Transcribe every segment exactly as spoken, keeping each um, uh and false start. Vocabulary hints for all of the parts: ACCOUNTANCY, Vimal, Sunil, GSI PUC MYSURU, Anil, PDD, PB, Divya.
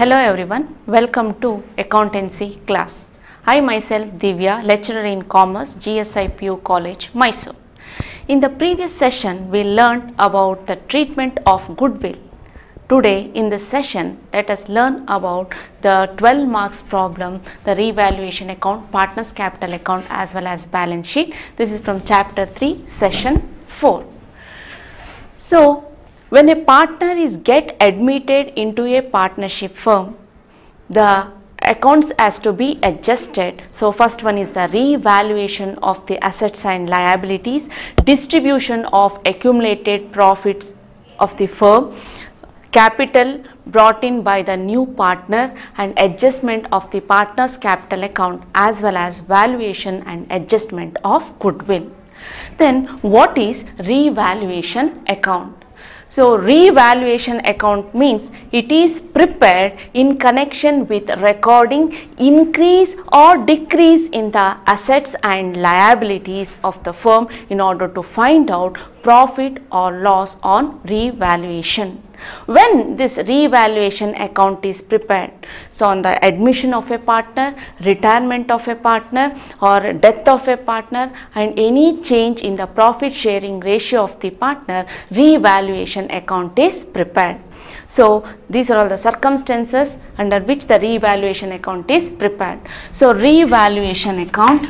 Hello everyone, welcome to Accountancy class. I myself Divya, lecturer in Commerce, G S I P U College Mysuru. In the previous session we learned about the treatment of goodwill. Today in this session let us learn about the twelve marks problem, the revaluation account, partners capital account as well as balance sheet. This is from chapter three session four. So, when a partner is get admitted into a partnership firm, the accounts has to be adjusted. So, first one is the revaluation of the assets and liabilities, distribution of accumulated profits of the firm, capital brought in by the new partner and adjustment of the partner's capital account as well as valuation and adjustment of goodwill. Then, what is revaluation account? So, revaluation account means it is prepared in connection with recording increase or decrease in the assets and liabilities of the firm in order to find out profit or loss on revaluation. When this revaluation account is prepared, so on the admission of a partner, retirement of a partner or death of a partner and any change in the profit sharing ratio of the partner, revaluation account is prepared. So, these are all the circumstances under which the revaluation account is prepared. So, revaluation account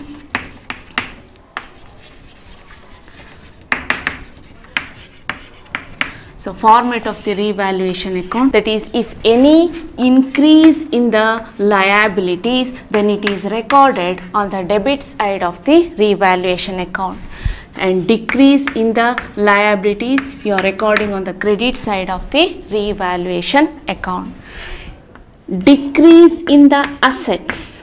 So, format of the revaluation account, that is, if any increase in the liabilities, then it is recorded on the debit side of the revaluation account, and decrease in the liabilities you are recording on the credit side of the revaluation account. Decrease in the assets,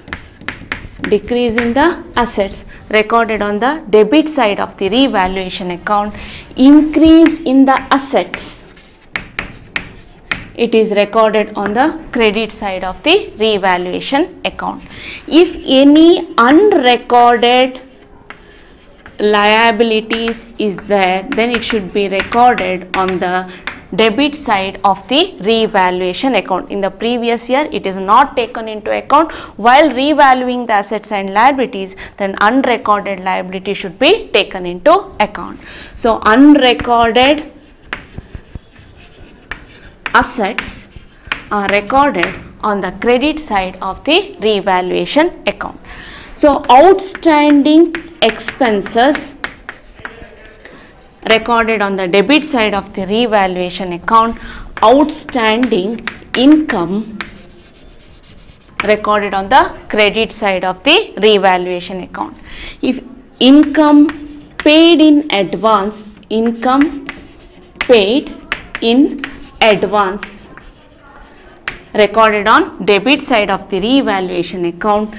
decrease in the assets recorded on the debit side of the revaluation account. Increase in the assets, it is recorded on the credit side of the revaluation account. If any unrecorded liabilities is there, then it should be recorded on the debit side of the revaluation account. In the previous year it is not taken into account while revaluing the assets and liabilities, then unrecorded liability should be taken into account. So, unrecorded assets are recorded on the credit side of the revaluation account. So, outstanding expenses recorded on the debit side of the revaluation account, outstanding income recorded on the credit side of the revaluation account. If income paid in advance, income paid in advance recorded on debit side of the revaluation account,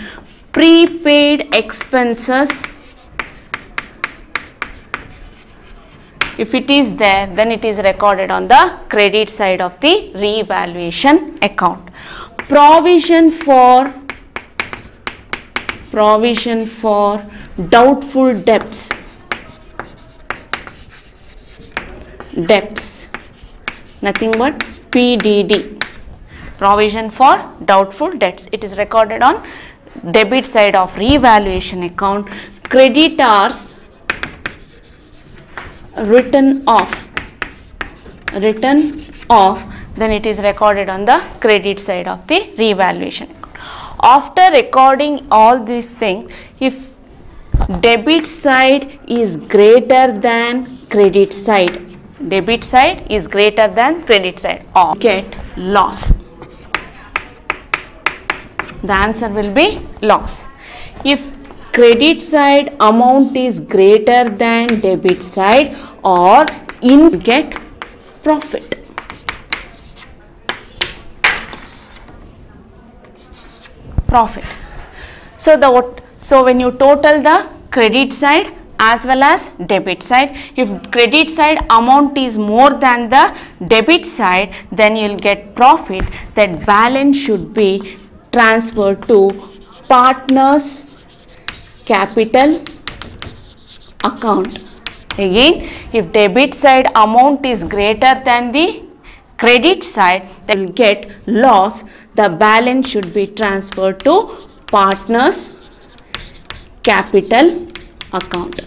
prepaid expenses, if it is there, then it is recorded on the credit side of the revaluation account. Provision for provision for doubtful debts, debts, nothing but P D D, provision for doubtful debts. It is recorded on debit side of revaluation account. Creditors written off, written off, then it is recorded on the credit side of the revaluation account. After recording all these things, if debit side is greater than credit side, debit side is greater than credit side, or get loss, the answer will be loss. If credit side amount is greater than debit side, or in get profit. Profit. So, the what? So, when you total the credit side as well as debit side, if credit side amount is more than the debit side, then you will get profit. That balance should be transferred to partners capital account. Again, if debit side amount is greater than the credit side, they will get loss. The balance should be transferred to partners' capital account.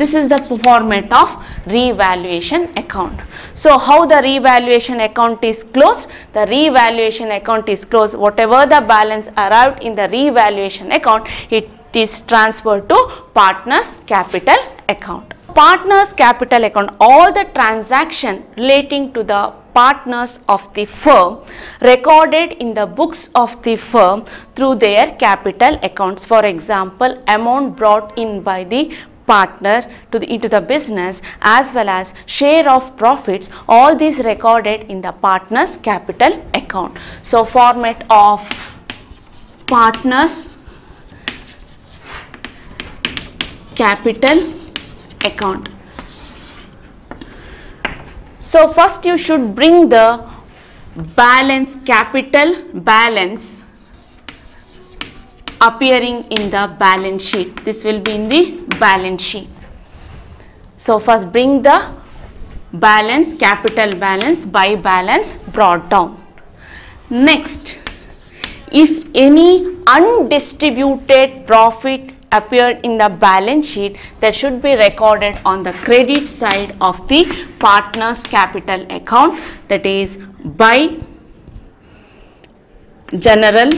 This is the format of revaluation account. So how the revaluation account is closed? The revaluation account is closed. Whatever the balance arrived in the revaluation account, it is transferred to partners' capital account. Partners' capital account, all the transaction relating to the partners of the firm recorded in the books of the firm through their capital accounts. For example, amount brought in by the partner to the, into the business as well as share of profits, all these recorded in the partners' capital account. So format of partners' capital account. So first you should bring the balance, capital balance appearing in the balance sheet. This will be in the balance sheet. So first bring the balance, capital balance by balance brought down. Next, if any undistributed profit appeared in the balance sheet, that should be recorded on the credit side of the partners' capital account, that is by general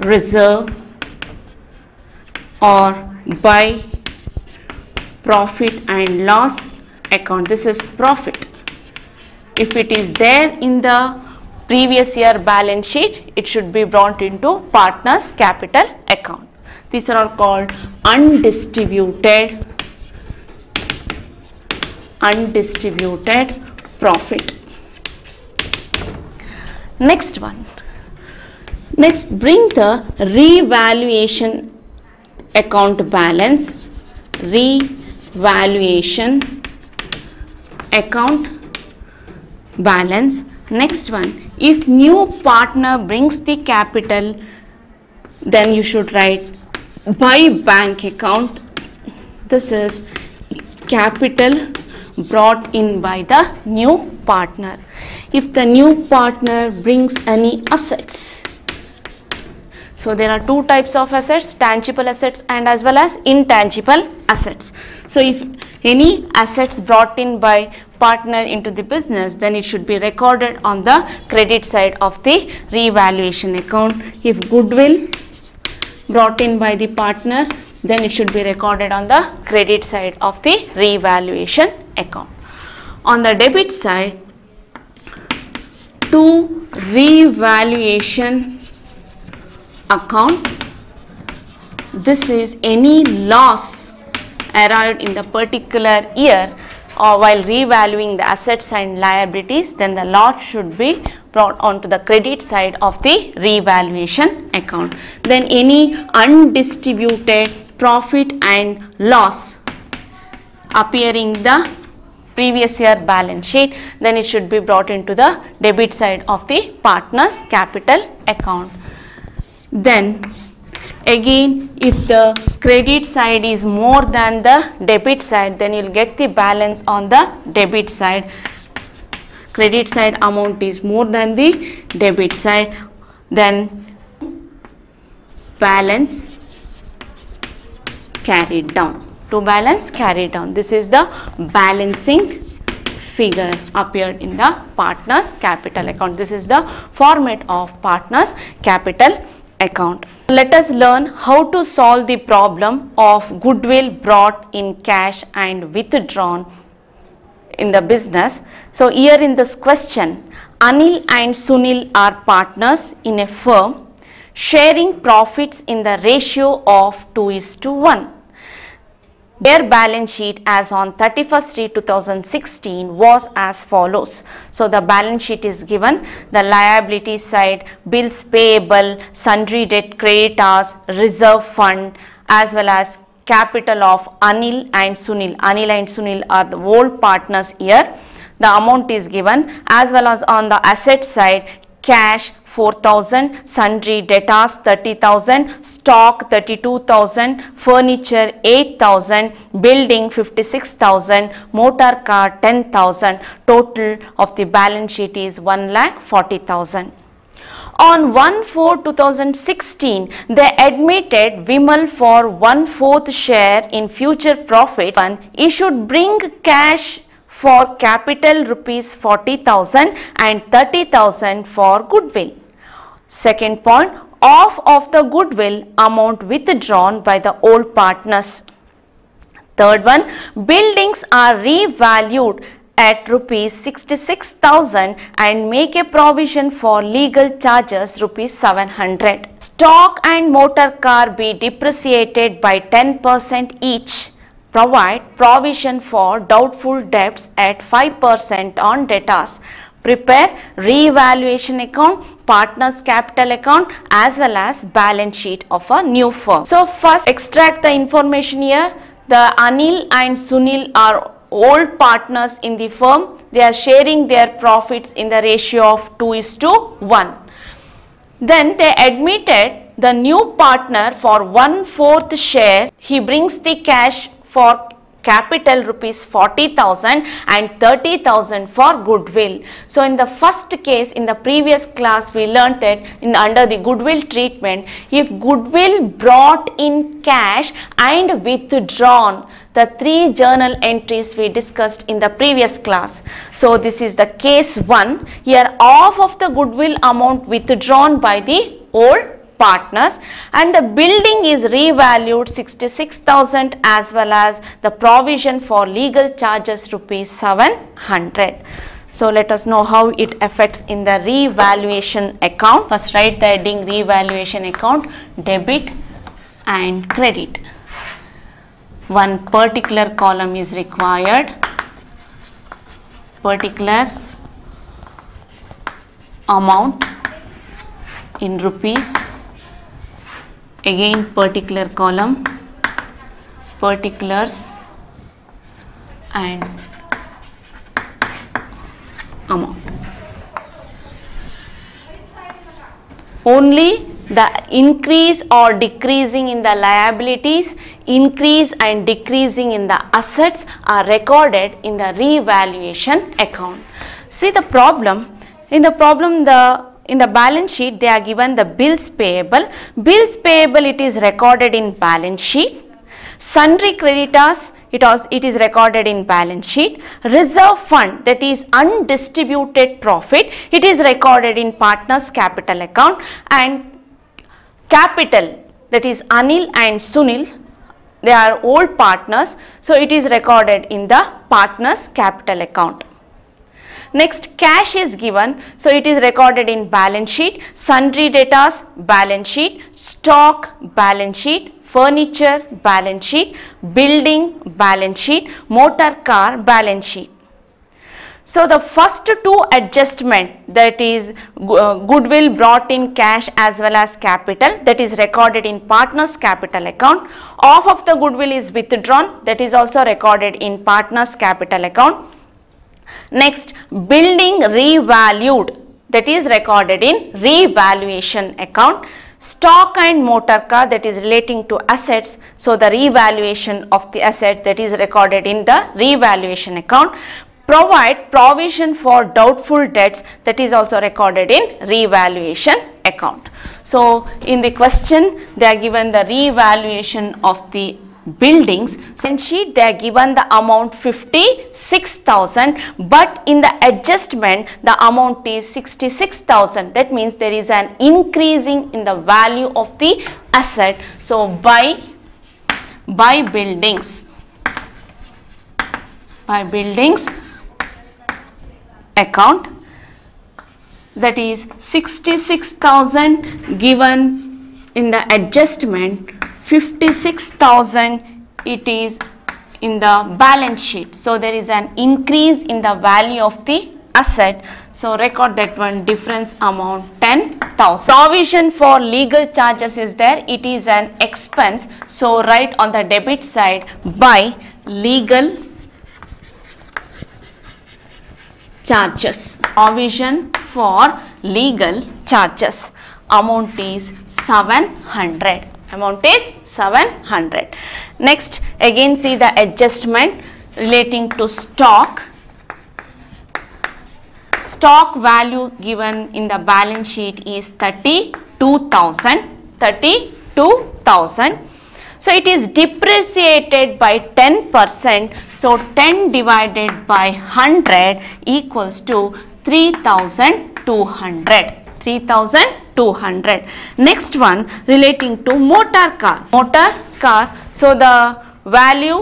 reserve or by profit and loss account. This is profit. If it is there in the previous year balance sheet, it should be brought into partners' capital account. These are all called undistributed undistributed profit. Next one. Next, bring the revaluation account balance, revaluation account balance. Next one, if new partner brings the capital, then you should write by bank account. This is capital brought in by the new partner. If the new partner brings any assets, so there are two types of assets, tangible assets and as well as intangible assets. So if any assets brought in by partner into the business, then it should be recorded on the credit side of the revaluation account. If goodwill brought in by the partner, then it should be recorded on the credit side of the revaluation account. On the debit side, two revaluation account. This is any loss arrived in the particular year or while revaluing the assets and liabilities, then the loss should be brought onto the credit side of the revaluation account. Then any undistributed profit and loss appearing in the previous year balance sheet, then it should be brought into the debit side of the partners' capital account. Then again, if the credit side is more than the debit side, then you will get the balance on the debit side. Credit side amount is more than the debit side, then balance carried down. To balance carried down. This is the balancing figure appeared in the partner's capital account. This is the format of partner's capital account. Account. Let us learn how to solve the problem of goodwill brought in cash and withdrawn in the business. So here in this question, Anil and Sunil are partners in a firm sharing profits in the ratio of two is to one. Their balance sheet as on thirty-first March two thousand sixteen was as follows. So the balance sheet is given, the liability side, bills payable, sundry debt, creditors, reserve fund as well as capital of Anil and Sunil. Anil and Sunil are the old partners here. The amount is given as well as on the asset side, cash, four thousand, sundry debtors thirty thousand, stock thirty-two thousand, furniture eight thousand, building fifty-six thousand, motor car ten thousand. Total of the balance sheet is one lakh forty thousand. On one four two thousand sixteen, they admitted Vimal for one fourth share in future profits. He should bring cash for capital rupees forty thousand and thirty thousand for goodwill. Second point, off of the goodwill amount withdrawn by the old partners. Third one, buildings are revalued at rupees sixty-six thousand and make a provision for legal charges rupees seven hundred. Stock and motor car be depreciated by ten percent each. Provide provision for doubtful debts at five percent on debtors. Prepare revaluation account, partners capital account as well as balance sheet of a new firm. So first extract the information here. The Anil and Sunil are old partners in the firm. They are sharing their profits in the ratio of two is to one. Then they admitted the new partner for one fourth share. He brings the cash for capital rupees forty thousand and thirty thousand for goodwill. So in the first case, in the previous class, we learnt that in under the goodwill treatment, if goodwill brought in cash and withdrawn, the three journal entries we discussed in the previous class. So this is the case one. Here half of the goodwill amount withdrawn by the old partners and the building is revalued sixty-six thousand as well as the provision for legal charges rupees seven hundred. So let us know how it affects in the revaluation account. First write the heading revaluation account, debit and credit. One particular column is required, particular amount in rupees. Again particular column, particulars and amount. Only the increase or decreasing in the liabilities, increase and decreasing in the assets are recorded in the revaluation account. See the problem. In the problem, the in the balance sheet they are given the bills payable. Bills payable it is recorded in balance sheet. Sundry creditors it, also, it is recorded in balance sheet. Reserve fund, that is undistributed profit, it is recorded in partners capital account. And capital, that is Anil and Sunil, they are old partners, so it is recorded in the partners capital account. Next, cash is given, so it is recorded in balance sheet. Sundry debtors, balance sheet. Stock, balance sheet. Furniture, balance sheet. Building, balance sheet. Motor car, balance sheet. So the first two adjustment, that is uh, goodwill brought in cash as well as capital, that is recorded in partners capital account. Half of the goodwill is withdrawn, that is also recorded in partners capital account. Next, building revalued, that is recorded in revaluation account. Stock and motor car, that is relating to assets, so the revaluation of the asset, that is recorded in the revaluation account. Provide provision for doubtful debts, that is also recorded in revaluation account. So in the question they are given the revaluation of the buildings. So in sheet they are given the amount fifty-six thousand, but in the adjustment the amount is sixty-six thousand. That means there is an increasing in the value of the asset. So by by buildings by buildings account, that is sixty-six thousand given in the adjustment, fifty-six thousand it is in the balance sheet. So there is an increase in the value of the asset. So record that one, difference amount ten thousand. Provision for legal charges is there. It is an expense. So write on the debit side by legal charges. Provision for legal charges. charges. Amount is seven hundred. Amount is seven hundred. Next, again see the adjustment relating to stock. Stock value given in the balance sheet is thirty-two thousand. thirty-two thousand. So it is depreciated by ten percent. So ten divided by one hundred equals to three thousand two hundred. three thousand two hundred. Next one relating to motor car. Motor car. So the value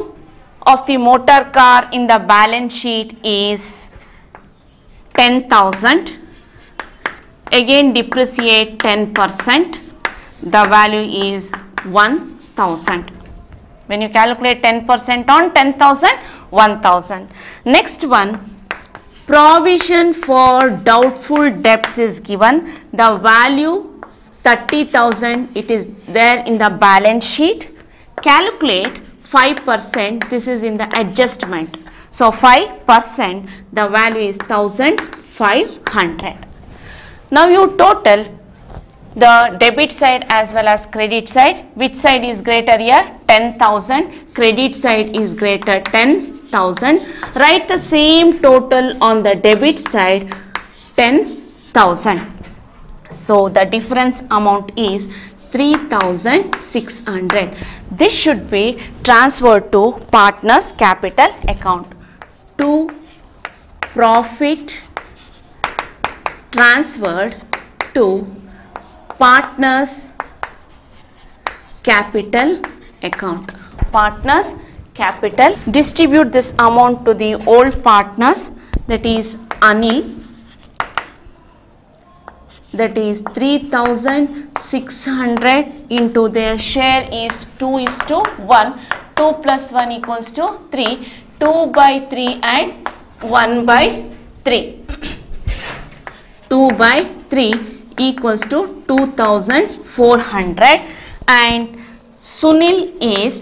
of the motor car in the balance sheet is ten thousand. Again depreciate ten percent. The value is one thousand. When you calculate ten percent on ten thousand, one thousand. Next one, provision for doubtful debts is given. The value thirty thousand, it is there in the balance sheet. Calculate five percent, this is in the adjustment. So five percent, the value is one thousand five hundred. Now you total the debit side as well as credit side. Which side is greater here? ten thousand. Credit side is greater ten thousand. Write the same total on the debit side, ten thousand. So the difference amount is three thousand six hundred. This should be transferred to partner's capital account. To profit transferred to partners capital account. Partners capital. Distribute this amount to the old partners, that is Anil, that is three thousand six hundred into their share is two is to one. two plus one equals to three. two by three and one by three. two by three equals to two thousand four hundred, and Sunil is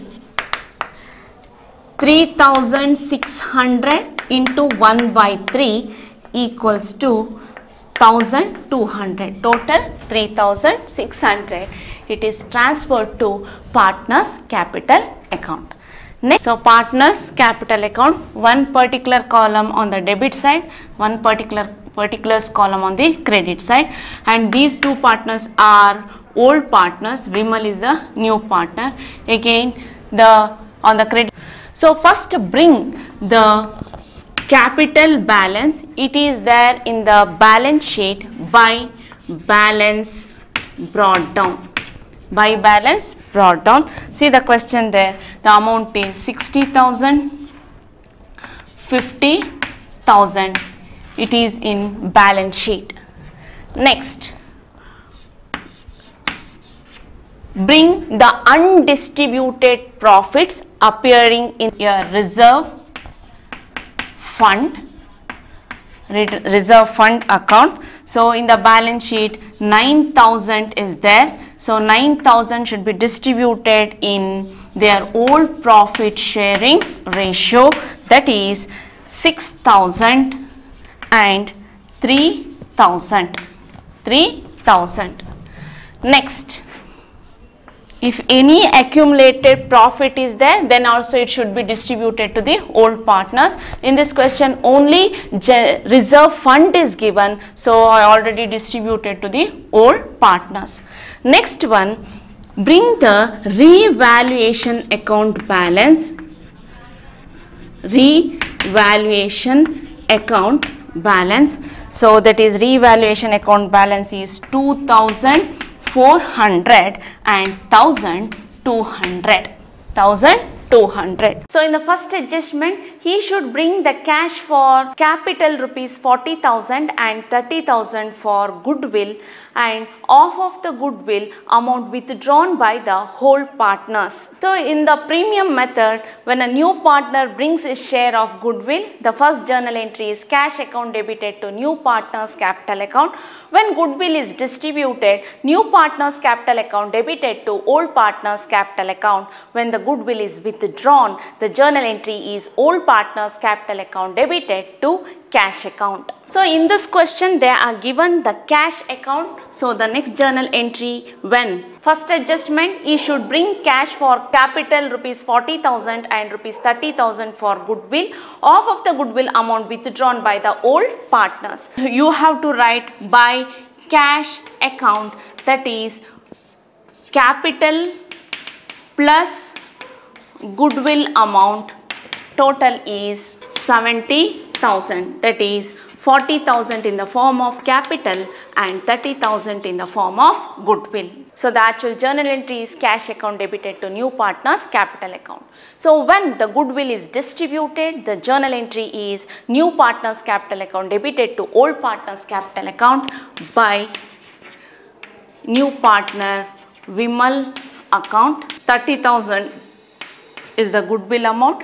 three thousand six hundred into one by three equals to one thousand two hundred. Total three thousand six hundred. It is transferred to partner's capital account. Next, so partner's capital account, one particular column on the debit side, one particular particulars column on the credit side, and these two partners are old partners. Vimal is a new partner. Again, the on the credit. So first bring the capital balance. It is there in the balance sheet by balance brought down. By balance brought down. See the question there. The amount is sixty thousand, fifty thousand. It is in balance sheet. Next, bring the undistributed profits appearing in your reserve fund, reserve fund account. So in the balance sheet, nine thousand is there. So nine thousand should be distributed in their old profit sharing ratio, that is six thousand and three thousand. three thousand. Next, if any accumulated profit is there, then also it should be distributed to the old partners. In this question only reserve fund is given, so I already distributed to the old partners. Next one, bring the revaluation account balance. Revaluation account balance. So that is revaluation account balance is two thousand four hundred and one thousand two hundred. one thousand two hundred. So in the first adjustment, he should bring the cash for capital rupees forty thousand and thirty thousand for goodwill, and off of the goodwill amount withdrawn by the whole partners. So in the premium method, when a new partner brings his share of goodwill, the first journal entry is cash account debited to new partner's capital account. When goodwill is distributed, new partner's capital account debited to old partner's capital account. When the goodwill is withdrawn, the journal entry is old partner's capital account debited to cash account. So in this question they are given the cash account. So the next journal entry when first adjustment he should bring cash for capital rupees forty thousand and rupees thirty thousand for goodwill. Half of the goodwill amount withdrawn by the old partners. You have to write by cash account, that is capital plus goodwill amount, total is seventy thousand, that is forty thousand in the form of capital and thirty thousand in the form of goodwill. So the actual journal entry is cash account debited to new partners capital account. So when the goodwill is distributed, the journal entry is new partners capital account debited to old partners capital account by new partner Vimal account. Thirty thousand is the goodwill amount.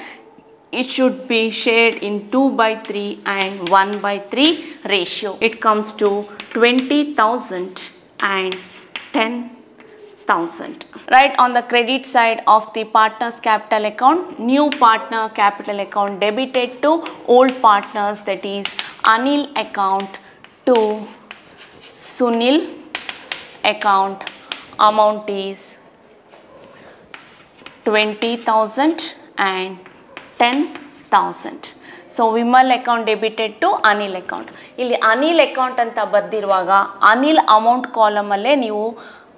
It should be shared in two by three and one by three ratio. It comes to twenty thousand and ten thousand. Right, on the credit side of the partners capital account, new partner capital account debited to old partners, that is Anil account to Sunil account, amount is twenty thousand and ten thousand. So Vimal account debited to Anil account. Illi Anil account anta bardiruvaga Anil amount column alle neevu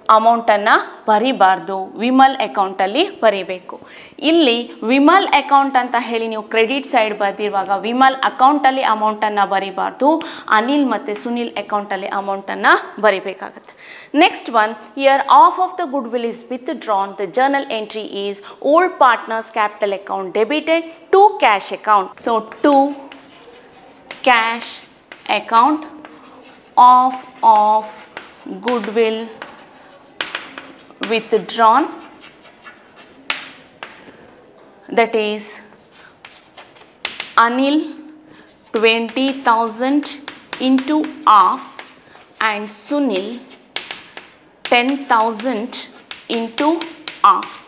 amount anna baribardu, Vimal account alli baribeku. Illi Vimal account anta heli neevu credit side bardiruvaga Vimal account alli amount anna baribardu, Anil matte Sunil account alli amount anna baribekagutte. Next one, here half of the goodwill is withdrawn. The journal entry is old partners capital account debited to cash account. So to cash account half of goodwill withdrawn, that is Anil twenty thousand into half and Sunil ten thousand into half.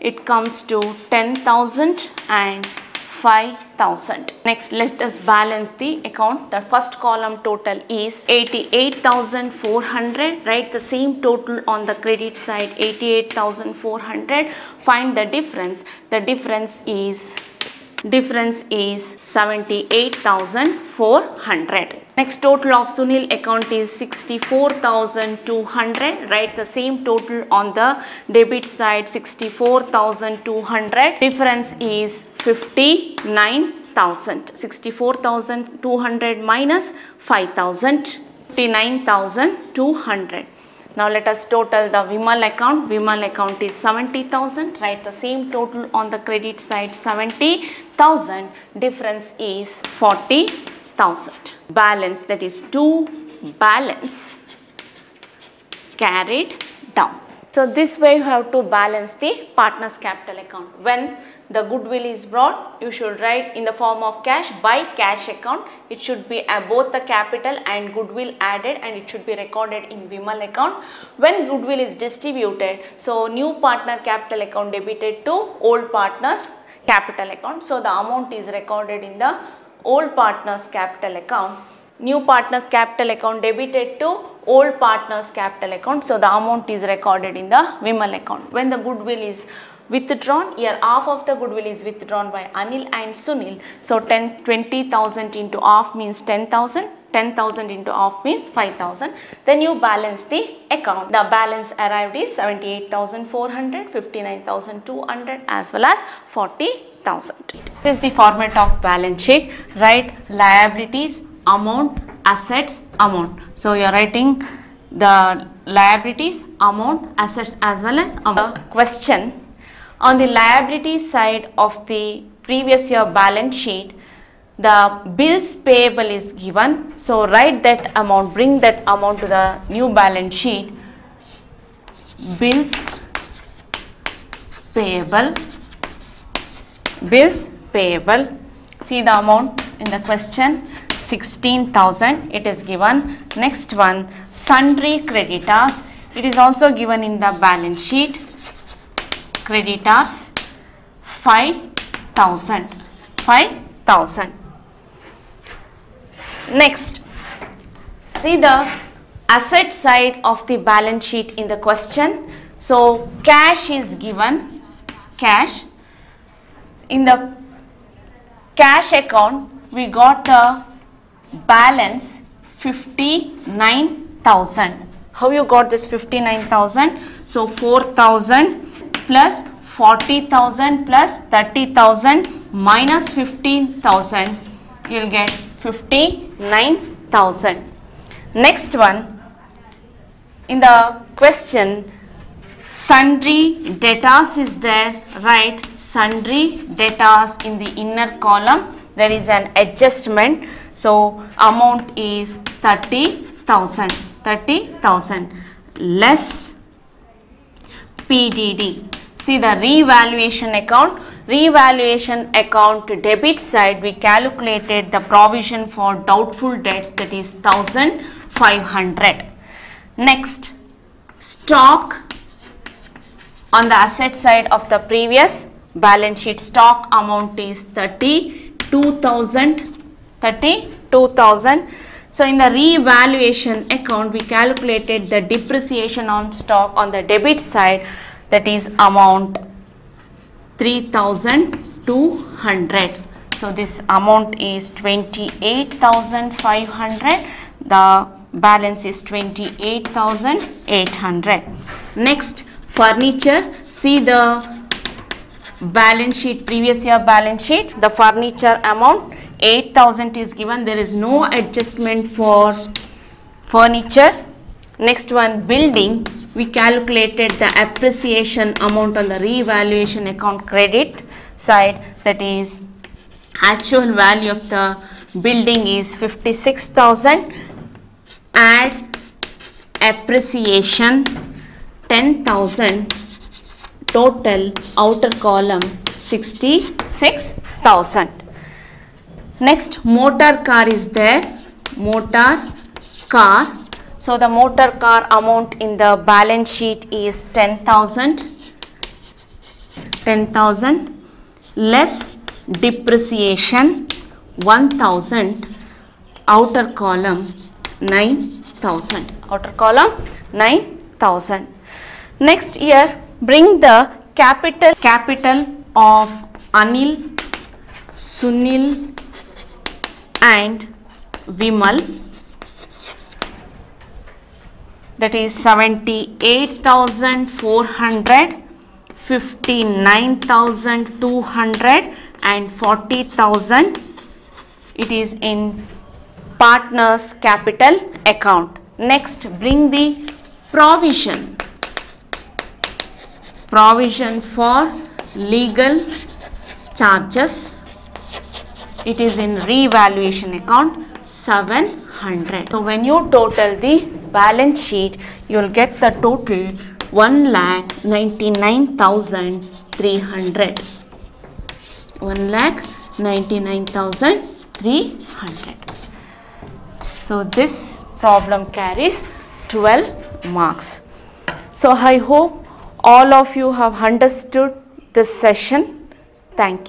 It comes to ten thousand and five thousand. Next, let us balance the account. The first column total is eighty-eight thousand four hundred. Write the same total on the credit side, eighty-eight thousand four hundred. Find the difference. The difference is difference is seventy-eight thousand four hundred. Next, total of Sunil account is sixty-four thousand two hundred. Write the same total on the debit side, sixty-four thousand two hundred. Difference is fifty-nine thousand. sixty-four thousand two hundred minus five thousand, fifty-nine thousand two hundred. Now let us total the Vimal account. Vimal account is seventy thousand. Write the same total on the credit side, seventy thousand. Difference is forty thousand. Balance, that is to balance carried down. So this way you have to balance the partner's capital account. When the goodwill is brought, you should write in the form of cash by cash account. It should be both the capital and goodwill added and it should be recorded in Vimal account. When goodwill is distributed, so new partner capital account debited to old partner's capital account. So the amount is recorded in the old partner's capital account. New partner's capital account debited to old partner's capital account. So the amount is recorded in the Vimal account. When the goodwill is withdrawn, here half of the goodwill is withdrawn by Anil and Sunil. So ten, twenty thousand into half means ten thousand. ten thousand into half means five thousand. Then you balance the account. The balance arrived is seventy-eight thousand four hundred, fifty-nine thousand two hundred as well as forty thousand. This is the format of balance sheet. Write liabilities, amount, assets, amount. So you are writing the liabilities, amount, assets as well as amount. The question: on the liability side of the previous year balance sheet, the bills payable is given. So write that amount, bring that amount to the new balance sheet. Bills payable, bills payable. See the amount in the question, sixteen thousand, it is given. Next one, sundry creditors, it is also given in the balance sheet. Creditors five thousand, five thousand. Next, see the asset side of the balance sheet in the question. So cash is given, cash. In the cash account, we got a balance fifty-nine thousand. How you got this fifty-nine thousand? So four thousand plus forty thousand plus thirty thousand minus fifteen thousand. You'll get fifty-nine thousand. Next one, in the question, sundry debtors is there, right? Sundry debtors in the inner column, there is an adjustment. So amount is thirty thousand. thirty thousand less P D D. See the revaluation account. Revaluation account debit side, we calculated the provision for doubtful debts, that is one thousand five hundred. Next, stock on the asset side of the previous balance sheet. Stock amount is thirty-two thousand. thirty-two thousand. So in the revaluation account, we calculated the depreciation on stock on the debit side, that is amount three thousand two hundred. So this amount is twenty-eight thousand five hundred. The balance is twenty-eight thousand eight hundred. Next, furniture. See the balance sheet, previous year balance sheet. The furniture amount eight thousand is given. There is no adjustment for furniture. Next one, building. We calculated the appreciation amount on the revaluation account credit side, that is actual value of the building is fifty-six thousand. Add appreciation ten thousand. Total outer column sixty-six thousand. Next, motor car is there, motor car. So the motor car amount in the balance sheet is ten thousand, ten thousand less depreciation one thousand, outer column nine thousand, outer column nine thousand. Next here, bring the capital, capital of Anil, Sunil and Vimal, that is seventy-eight thousand four hundred, fifty-nine thousand two hundred and forty thousand. It is in partners capital account. Next, bring the provision, provision for legal charges. It is in revaluation account seven hundred. So when you total the balance sheet, you will get the total one lakh ninety-nine thousand three hundred. one lakh ninety-nine thousand three hundred. So this problem carries twelve marks. So I hope all of you have understood this session. Thank you.